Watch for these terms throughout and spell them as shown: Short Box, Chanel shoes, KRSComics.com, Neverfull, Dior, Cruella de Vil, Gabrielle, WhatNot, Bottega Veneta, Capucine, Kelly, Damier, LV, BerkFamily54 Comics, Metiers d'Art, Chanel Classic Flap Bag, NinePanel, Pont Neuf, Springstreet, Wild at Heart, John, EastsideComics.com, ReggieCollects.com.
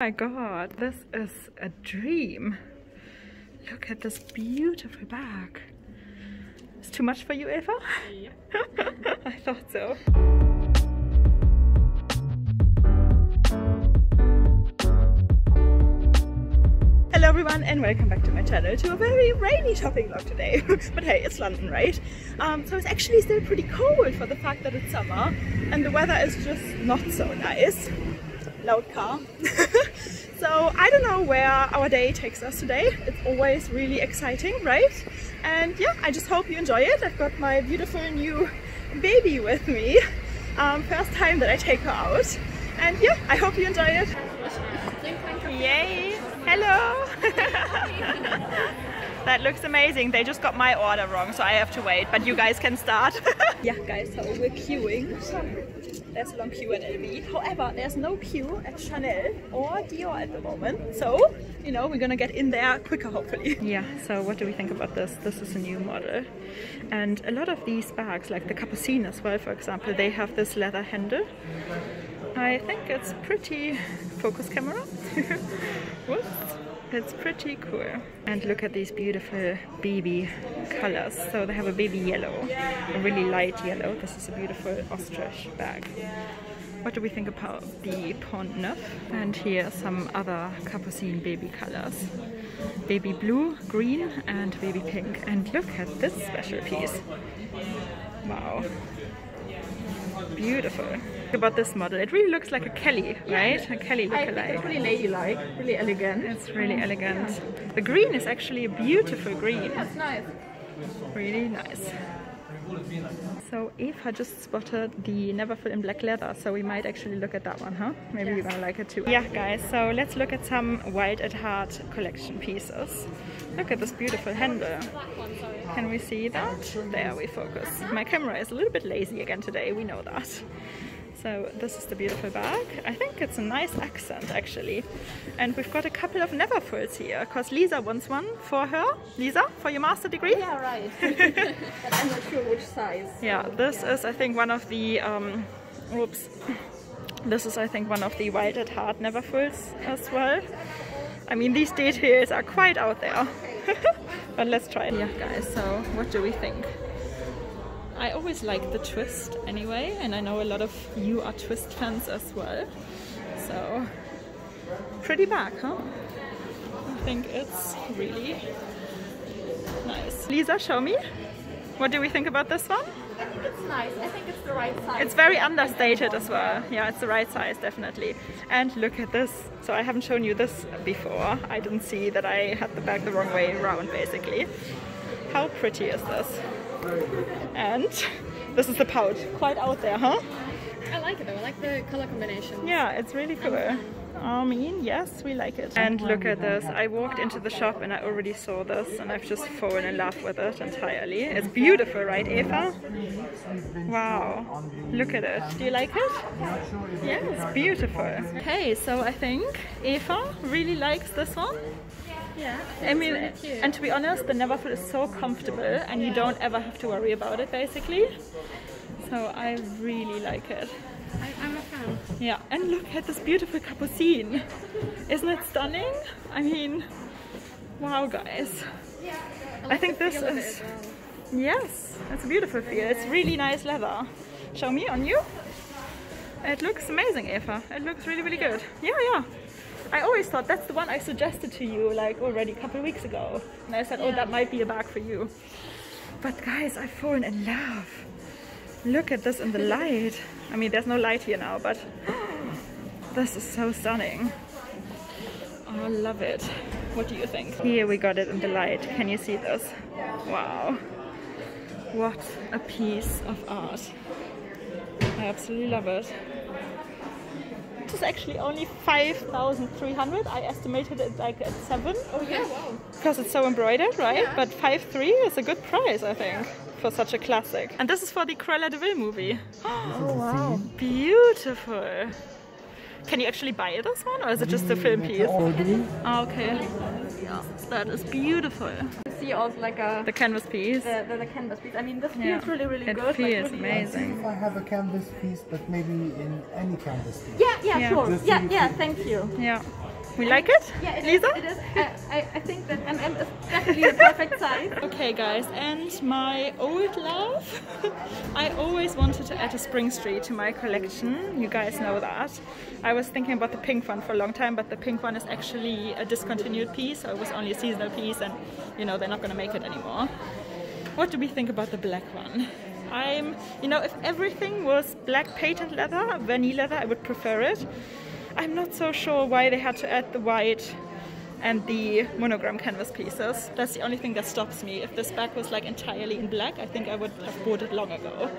Oh my god, this is a dream. Look at this beautiful bag. It's too much for you, Eva? Yeah. I thought so. Hello everyone and welcome back to my channel to a very rainy shopping vlog today. But hey, it's London, right? So it's actually still pretty cold for the fact that it's summer and the weather is just not so nice. Loud car. So I don't know where our day takes us today. It's always really exciting, right? And yeah, I just hope you enjoy it. I've got my beautiful new baby with me. First time that I take her out. And yeah, I hope you enjoy it. Yay! Hello! That looks amazing. They just got my order wrong, so I have to wait. But you guys can start. Yeah, guys, so we're queuing. There's a long queue at LV. However, there's no queue at Chanel or Dior at the moment. So, you know, we're gonna get in there quicker, hopefully. Yeah, so what do we think about this? This is a new model. And a lot of these bags, like the Capucine as well, for example, they have this leather handle. I think it's pretty... Focus camera? Whoops. It's pretty cool. And look at these beautiful baby colors. So they have a baby yellow, a really light yellow. This is a beautiful ostrich bag. What do we think about the Pont Neuf? And here are some other Capucine baby colors. Baby blue, green and baby pink. And look at this special piece. Wow. Beautiful. About this model, it really looks like a Kelly, right? Yeah. A Kelly lookalike. It's really ladylike, really elegant. It's really elegant. Yeah. The green is actually a beautiful green. That's nice. Really nice. So Eva just spotted the Neverfull in black leather, so we might actually look at that one, huh? Maybe you're gonna like it too. Yeah, guys, so let's look at some Wild at Heart collection pieces. Look at this beautiful handle. Can we see that? There we focus. My camera is a little bit lazy again today, we know that. So this is the beautiful bag. I think it's a nice accent actually. And we've got a couple of Neverfulls here because Lisa wants one for her. Lisa, for your master degree? Yeah, right. But I'm not sure which size. So yeah, this is I think one of the, oops. This is I think one of the Wild at Heart Neverfulls as well. I mean these details are quite out there. But let's try it. Yeah guys, so what do we think? I always like the twist anyway, and I know a lot of you are twist fans as well. So, pretty bag, huh? I think it's really nice. Lisa, show me. What do we think about this one? I think it's nice. I think it's the right size. It's very understated as well. Yeah, it's the right size, definitely. And look at this. So I haven't shown you this before. I didn't see that I had the bag the wrong way around, basically. How pretty is this? And this is the pouch. Quite out there, huh? I like it though. I like the color combination. Yeah, it's really cool. I mean, yes, we like it. And look at this. I walked into the shop and I already saw this and I've just fallen in love with it entirely. It's beautiful, right, Eva? Wow. Look at it. Do you like it? Yeah, it's beautiful. Okay, so I think Eva really likes this one. Yeah, I mean, really and to be honest, the Neverfull is so comfortable and you don't ever have to worry about it, basically. So I really like it. I'm a fan. Yeah, and look at this beautiful Capucine. Isn't it stunning? I mean, wow, guys. Yeah, I think this is... Yes, it's a beautiful feel. It's really nice leather. Show me on you. It looks amazing, Eva. It looks really, really good. Yeah, yeah. I always thought that's the one I suggested to you like already a couple of weeks ago. And I said, oh, that might be a bag for you. But guys, I've fallen in love. Look at this in the light. I mean, there's no light here now, but this is so stunning. Oh, I love it. What do you think? Here we got it in the light. Can you see this? Wow. What a piece of art. I absolutely love it. This is actually only 5,300. I estimated it like at 7. Oh yeah, wow. Because it's so embroidered, right? Yeah. But 5,300 is a good price, I think, for such a classic. And this is for the Cruella de Vil movie. Oh wow. Beautiful. Can you actually buy this one or is it just a film piece? Okay. Yeah. That is beautiful. See also like a... The canvas piece. The canvas piece. I mean, this feels really, really good. It feels like, really amazing. Nice. If I have a canvas piece, but maybe in any canvas piece. Yeah, sure. Yeah, thank you. Yeah. You like it? Yeah, it is. I think that MM is definitely the perfect size. Okay, guys, and my old love. I always wanted to add a Springstreet to my collection. You guys know that. I was thinking about the pink one for a long time, but the pink one is actually a discontinued piece, so it was only a seasonal piece, and you know they're not going to make it anymore. What do we think about the black one? You know, if everything was black patent leather, vanilla leather, I would prefer it. I'm not so sure why they had to add the white and the monogram canvas pieces. That's the only thing that stops me. If this bag was like entirely in black, I think I would have bought it long ago.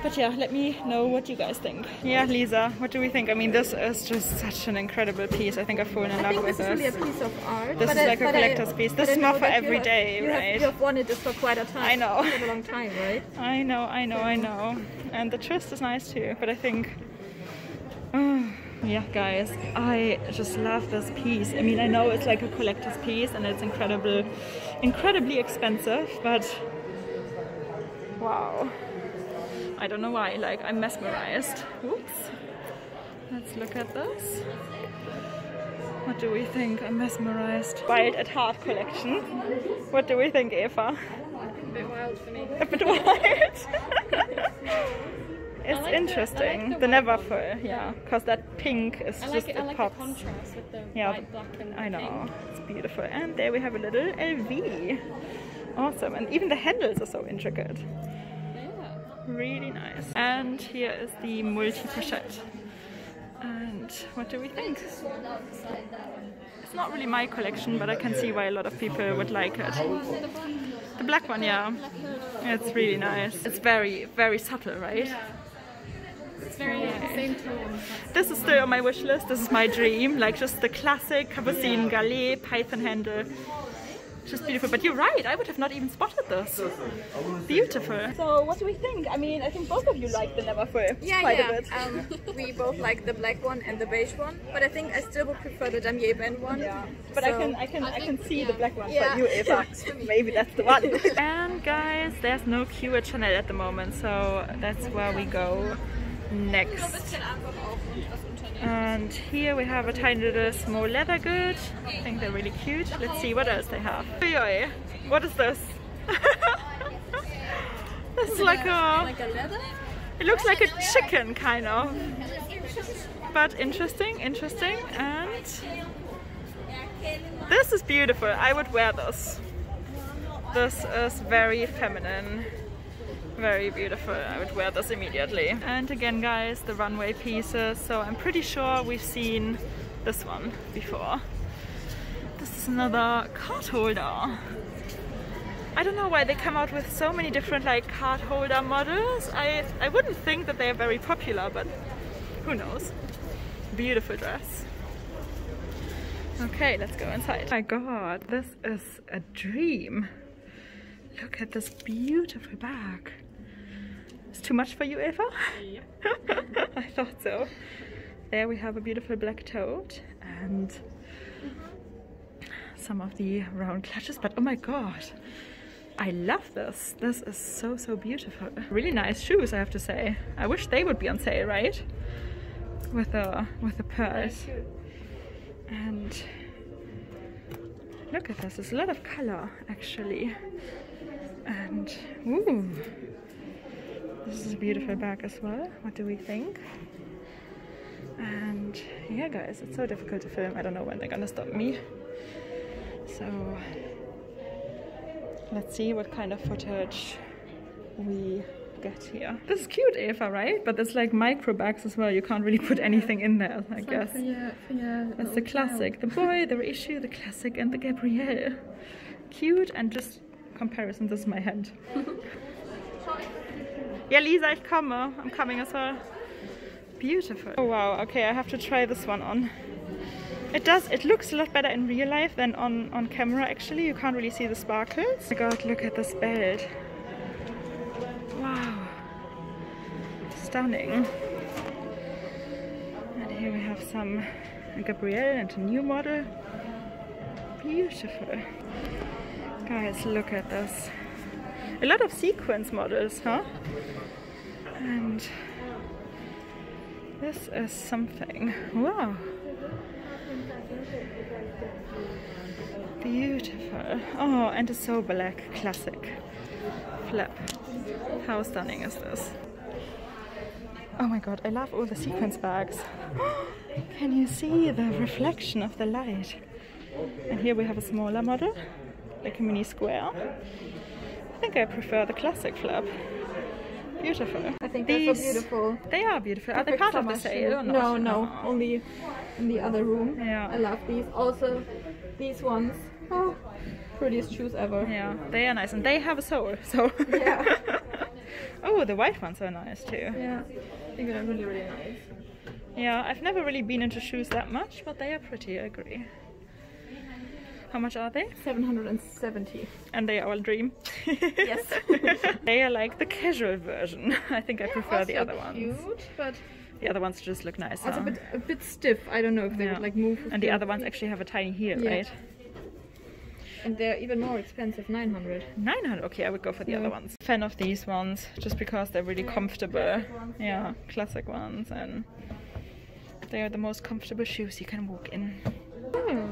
But yeah, let me know what you guys think. Yeah, Lisa, what do we think? I mean, this is just such an incredible piece. I think I've fallen in love with this. This is really a piece of art. This is like a collector's piece. This is not for every day, right? You have wanted this for quite a time. I know. For a long time, right? I know. And the twist is nice too, but I think... yeah, guys, I just love this piece. I mean, I know it's like a collector's piece and it's incredibly expensive, but... wow. I don't know why, like, I'm mesmerized. Oops. Let's look at this. What do we think? I'm mesmerized. Wild at Heart collection. What do we think, Eva? A bit wild for me. A bit wild? It's like interesting. The Neverfull, yeah. Because that pink is just it pops. I like the contrast with the white, black and pink. I know. It's beautiful. And there we have a little LV. Awesome. And even the handles are so intricate. Really nice. And here is the multi-pochette. And what do we think? It's not really my collection, but I can see why a lot of people would like it. The black one, yeah. It's really nice. It's very, very subtle, right? It's very same tone. This is still on my wish list. This is my dream. Like just the classic Capucine galet, python handle. Just beautiful, but you're right, I would have not even spotted this. Beautiful. So what do we think? I mean, I think both of you like the Neverfull quite a bit. We both like the black one and the beige one, but I think I still would prefer the Damier band one. Yeah. But so, I can see the black one for you, Eva. Maybe that's the one. And guys, there's no queue at Chanel at the moment, so that's where we go next. And here we have a tiny little small leather good. I think they're really cute. Let's see what else they have. What is this? This is like a leather? It looks like a chicken, kind of. But interesting. And this is beautiful. I would wear this. This is very feminine. Very beautiful. I would wear this immediately. And again, guys, the runway pieces. So I'm pretty sure we've seen this one before. This is another card holder. I don't know why they come out with so many different like card holder models. I wouldn't think that they are very popular, but who knows. Beautiful dress. Okay, let's go inside. Oh my god, this is a dream. Look at this beautiful bag. It's too much for you, Eva? Yep. I thought so. There we have a beautiful black tote and some of the round clutches, but oh my god, I love this. This is so beautiful. Really nice shoes, I have to say. I wish they would be on sale, right? With the pearls. And look at this, there's a lot of color actually. And ooh, this is a beautiful bag as well. What do we think? And yeah, guys, it's so difficult to film. I don't know when they're gonna stop me. So let's see what kind of footage we get here. This is cute, Eva, right? But it's like micro bags as well. You can't really put anything in there, I guess. That's the classic. The boy, the reissue, the classic, and the Gabrielle. Cute and just. Comparison, this is my hand. Yeah, Lisa, ich komme. I'm coming as well. Beautiful. Oh wow, okay, I have to try this one on. It looks a lot better in real life than on camera actually. You can't really see the sparkles. Oh my god, look at this belt. Wow. Stunning. And here we have some Gabrielle and a new model. Beautiful. Guys, look at this. A lot of sequence models, huh? And this is something. Wow. beautiful. Oh, and a so black classic flap. How stunning is this? Oh my god, I love all the sequence bags. Can you see the reflection of the light? And here we have a smaller model, like a mini square. I think I prefer the classic flap. Beautiful. I think these are beautiful. They are beautiful. Are they part of the sale or not? No, no, oh. Only in the other room. Yeah. I love these. Also, these ones. Oh, prettiest shoes ever. Yeah, they are nice and they have a sole. So. Yeah. Oh, the white ones are nice too. Yeah, I think they're really, really nice. Yeah, I've never really been into shoes that much, but they are pretty. I agree. How much are they? 770. And they are all dream. Yes. They are like the casual version. I think I prefer the other ones. Cute, but the other ones just look nicer. Also a bit stiff. I don't know if they would like move. And the other ones actually have a tiny heel, right? And they're even more expensive, 900. 900? Okay, I would go for the other ones. Fan of these ones, just because they're really comfortable. Classic ones, yeah, classic ones. And they are the most comfortable shoes you can walk in. Oh.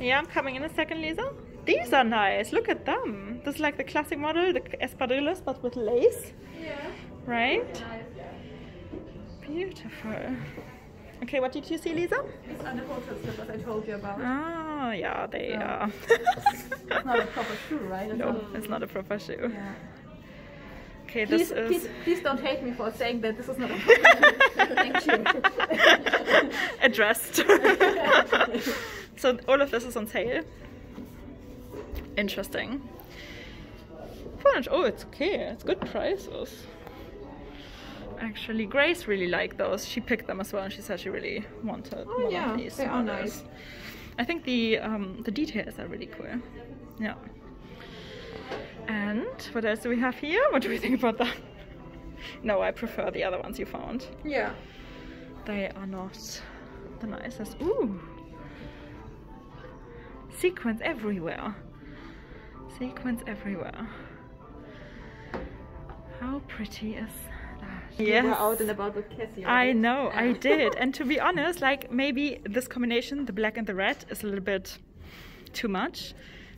Yeah, I'm coming in a second, Lisa. These are nice. Look at them. This is like the classic model, the espadrilles, but with lace. Yeah. Right? Beautiful. Okay, what did you see, Lisa? These are the hotel slippers I told you about. Ah, yeah, they are. It's not a proper shoe, right? It's it's not a proper shoe. Yeah. Okay, please, this is... please don't hate me for saying that this is not a proper shoe. Thank you. Addressed. So all of this is on sale. Interesting. Oh, it's okay. It's good prices. Actually, Grace really liked those. She picked them as well, and she said she really wanted one of these. They are nice. I think the details are really cool. Yeah. And what else do we have here? What do we think about that? No, I prefer the other ones you found. Yeah. They are not the nicest. Ooh. Sequins everywhere. Sequins everywhere. How pretty is that? Yes. You were out and about with Cassie, right? I know, I did. And to be honest, like maybe this combination, the black and the red, is a little bit too much.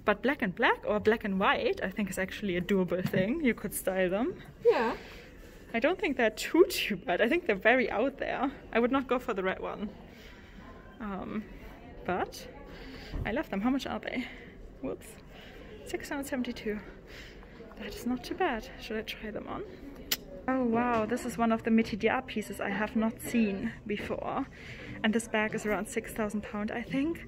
But black and black or black and white, I think is actually a doable thing. You could style them. Yeah. I don't think they're too bad. I think they're very out there. I would not go for the red one. But I love them. How much are they? Whoops. 672. That is not too bad. Should I try them on? Oh wow, this is one of the Metiers d'Art pieces I have not seen before. And this bag is around £6,000 I think.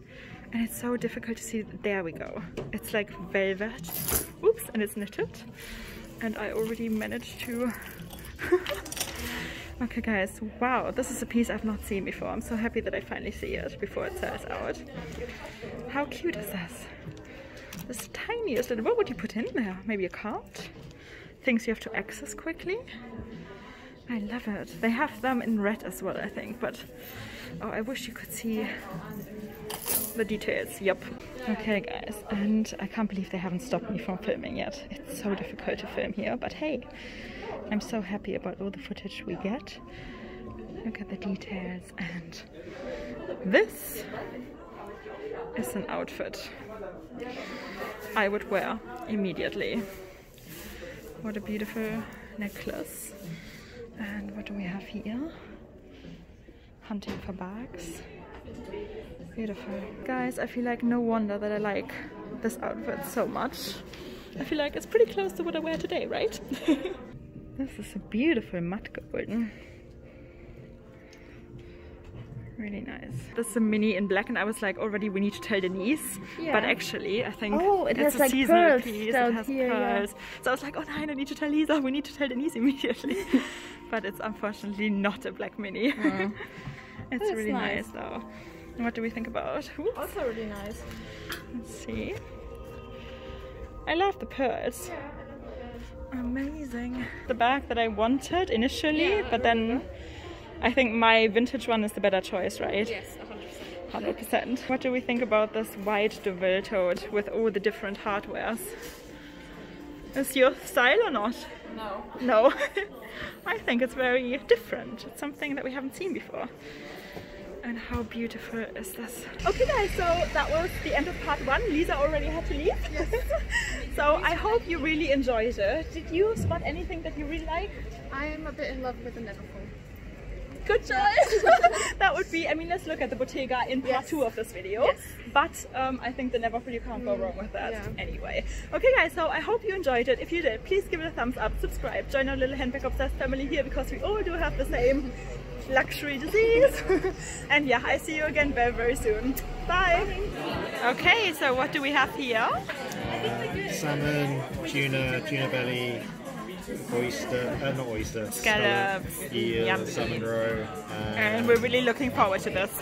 And it's so difficult to see. There we go. It's like velvet. Oops, and it's knitted. And I already managed to... Okay guys, wow, this is a piece I've not seen before. I'm so happy that I finally see it before it sells out. How cute is this? This tiniest little, what would you put in there? Maybe a card? Things you have to access quickly? I love it. They have them in red as well, I think, but... Oh, I wish you could see the details. Yep. Okay guys, and I can't believe they haven't stopped me from filming yet. It's so difficult to film here, but hey, I'm so happy about all the footage we get. Look at the details, and this is an outfit I would wear immediately. What a beautiful necklace. And what do we have here? Hunting for bags. Beautiful. Guys, I feel like no wonder that I like this outfit so much. I feel like it's pretty close to what I wear today, right? This is a beautiful matte golden. Really nice. This is a mini in black, and I was like, already we need to tell Denise. Yeah. But actually, I think it's a like seasonal piece. It has pearls. Yeah. So I was like, oh nein, I need to tell Lisa. We need to tell Denise immediately. But it's unfortunately not a black mini. Oh. It's really nice though. And what do we think about? Oops. Also really nice. Let's see. I love the pearls. Yeah. Amazing. The bag that I wanted initially, but then I think my vintage one is the better choice, right? Yes, 100%. 100%. What do we think about this white de Vil tote with all the different hardwares? Is your style or not? No. No? I think it's very different. It's something that we haven't seen before. And how beautiful is this? Okay guys, so that was the end of part one. Lisa already had to leave. Yes. So I hope you really enjoyed it. Did you spot anything that you really liked? I am a bit in love with the Neverfull. Good choice! That would be, I mean, let's look at the Bottega in part two of this video. Yes. But I think the Neverfull, you can't go wrong with that anyway. Okay guys, so I hope you enjoyed it. If you did, please give it a thumbs up, subscribe, join our little handbag obsessed family here because we all do have the same luxury disease. And yeah, I see you again very, very soon. Bye! Bye. Okay, so what do we have here? Salmon, tuna belly, oyster, not oyster, scallops, eel, salmon roe, and we're really looking forward to this.